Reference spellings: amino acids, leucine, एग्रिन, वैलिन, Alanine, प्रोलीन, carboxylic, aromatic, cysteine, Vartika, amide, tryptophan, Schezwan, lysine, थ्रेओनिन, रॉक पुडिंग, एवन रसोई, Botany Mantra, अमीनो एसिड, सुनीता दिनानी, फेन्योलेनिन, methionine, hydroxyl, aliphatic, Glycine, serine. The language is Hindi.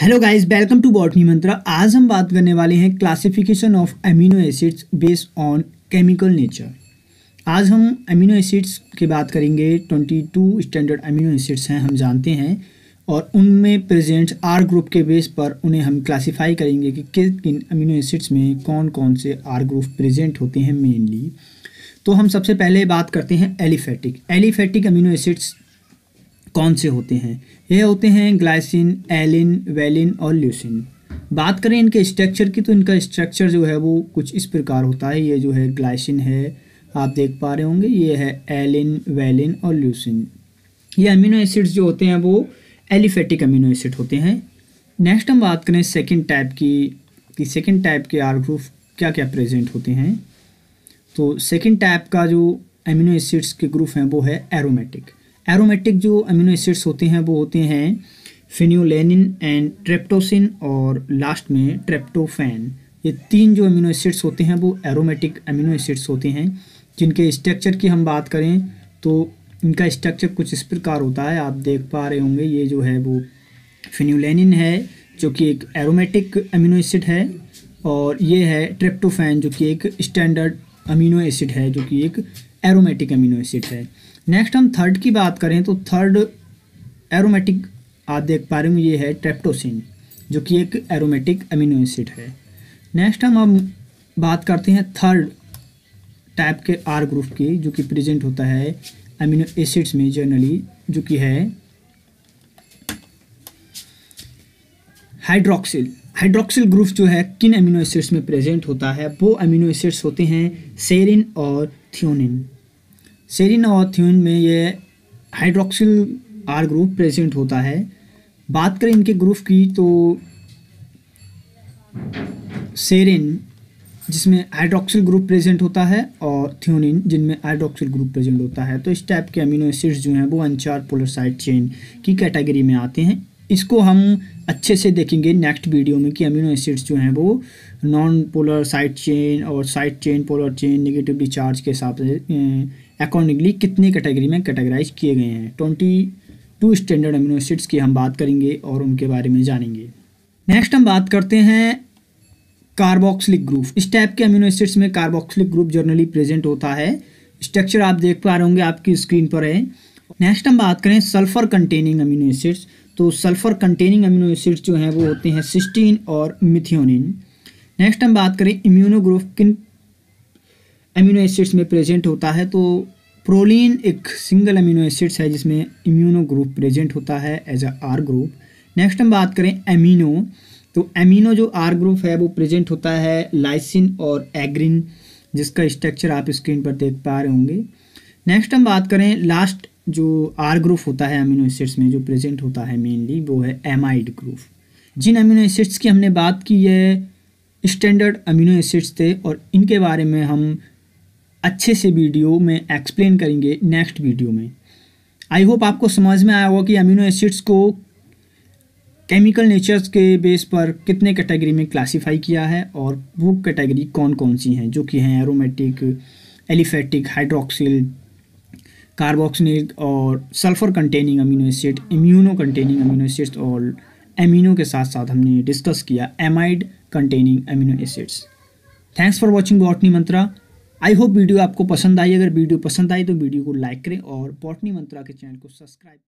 Hello guys, welcome to botany मंत्रा। आज हम बात करने वाले हैं classification of amino acids based on chemical nature. आज हम अमीनो एसिड्स की बात करेंगे। 22 स्टैंडर्ड अमीनो एसिड्स हैं हम जानते हैं, और उनमें प्रेजेंट आर ग्रुप के बेस पर उन्हें हम क्लासिफाई करेंगे कि किन किन अमीनो एसिड्स में कौन कौन से आर ग्रुप प्रेजेंट होते हैं मेनली। तो हम सबसे पहले बात करते हैं एलिफेटिक। एलिफेटिक अमीनो एसिड्स कौन से होते हैं? यह होते हैं ग्लाइसिन, एलिन, वैलिन और ल्यूसिन। बात करें इनके स्ट्रक्चर की, तो इनका स्ट्रक्चर जो है वो कुछ इस प्रकार होता है। ये जो है ग्लाइसिन है, आप देख पा रहे होंगे, ये है एलिन, वैलिन और ल्यूसिन। ये अमीनो एसिड्स जो होते हैं वो एलिफेटिक अमीनो एसिड होते हैं। नेक्स्ट हम बात करें सेकेंड टाइप की, कि सेकेंड टाइप के आर ग्रुप क्या क्या प्रेजेंट होते हैं। तो सेकेंड टाइप का जो अमीनो एसिड्स के ग्रुप हैं वो है एरोमेटिक। एरोमेटिक जो अमीनो एसिड्स होते हैं वो होते हैं फेन्योलेनिन एंड ट्रिप्टोसिन और लास्ट में ट्रिप्टोफैन। ये तीन जो अमीनो एसिड्स होते हैं वो एरोमेटिक अमीनो एसिड्स होते हैं। जिनके स्ट्रक्चर की हम बात करें तो इनका स्ट्रक्चर कुछ इस प्रकार होता है, आप देख पा रहे होंगे। ये जो है वो फेन्योलेनिन है जो कि एक एरोमेटिक अमीनो एसिड है, और ये है ट्रिप्टोफैन जो कि एक स्टैंडर्ड अमीनो एसिड है, जो कि एक एरोमेटिक अमीनो एसिड है। नेक्स्ट हम थर्ड की बात करें तो थर्ड एरोमेटिक, आप देख पा रहे हो, ये है ट्रिप्टोसिन जो कि एक एरोमेटिक अमीनो एसिड है। नेक्स्ट हम बात करते हैं थर्ड टाइप के आर ग्रुप की, जो कि प्रेजेंट होता है अमीनो एसिड्स में जनरली, जो कि है हाइड्रोक्सिल। हाइड्रोक्सिल ग्रुप जो है किन अमीनो एसिड्स में प्रेजेंट होता है? वो अमीनो एसिड्स होते हैं सेरिन और थ्रेओनिन। सेरिन और थ्रेओनिन में ये हाइड्रोक्सिल आर ग्रुप प्रेजेंट होता है। बात करें इनके ग्रुप की तो सेरिन जिसमें हाइड्रोक्सिल ग्रुप प्रेजेंट होता है और थ्रेओनिन जिनमें हाइड्रोक्सिल ग्रुप प्रेजेंट होता है। तो इस टाइप के अमीनो एसिड्स जो हैं वो अनचार्ज पोलर साइड चेन की कैटेगरी में आते हैं। इसको हम अच्छे से देखेंगे नेक्स्ट वीडियो में कि अमीनो एसिड्स जो हैं वो नॉन पोलर साइड चेन और side chain, polar chain, negatively charge के हिसाब से अकॉर्डिंगली कितने कैटेगरी में कैटेगराइज किए गए हैं। 22 स्टैंडर्ड अमीनो एसिड्स की हम बात करेंगे और उनके बारे में जानेंगे। नेक्स्ट हम बात करते हैं कार्बोक्सिलिक ग्रुप। इस टाइप के अमीनो एसिड्स में कार्बोक्सिलिक ग्रुप जनरली प्रेजेंट होता है। स्ट्रक्चर आप देख पा रहे होंगे, आपकी स्क्रीन पर है। नेक्स्ट हम बात करें सल्फर कंटेनिंग अमीनो एसिड्स। तो सल्फर कंटेनिंग अमीनो एसिड्स जो हैं वो होते हैं सिस्टीन और मिथियोनिन। नेक्स्ट हम बात करें इम्यूनो ग्रुप किन अमीनो एसिड्स में प्रेजेंट होता है, तो प्रोलीन एक सिंगल अमीनो एसिड्स है जिसमें इम्यूनो ग्रुप प्रेजेंट होता है as a R group. Next हम बात करें एमिनो, तो एमिनो जो आर ग्रुप है वो प्रेजेंट होता है लाइसिन और एग्रिन, जिसका स्ट्रक्चर आप स्क्रीन पर देख पा रहे होंगे। नेक्स्ट हम बात करें लास्ट जो आर ग्रुप होता है अमीनो एसिड्स में जो प्रेजेंट होता है मेनली, वो है एमाइड ग्रुप। जिन अमीनो एसिड्स की हमने बात की ये स्टैंडर्ड अमीनो एसिड्स थे, और इनके बारे में हम अच्छे से वीडियो में एक्सप्लेन करेंगे नेक्स्ट वीडियो में। आई होप आपको समझ में आया होगा कि अमीनो एसिड्स को केमिकल नेचर्स के बेस पर कितने कैटेगरी में क्लासिफाई किया है, और वो कैटेगरी कौन कौन सी हैं, जो कि हैं एरोमेटिक, एलिफेटिक, हाइड्रोक्सिल, कार्बोक्सिलिक और sulphur containing अमीनो एसिड, immuno containing amino acids, और एमिनो के साथ साथ हमने डिस्कस किया amide containing amino acids. Thanks for watching botany Mantra. I hope video आपको पसंद आई। अगर वीडियो पसंद आई तो वीडियो को लाइक करें और बॉटनी मंत्रा के चैनल को सब्सक्राइब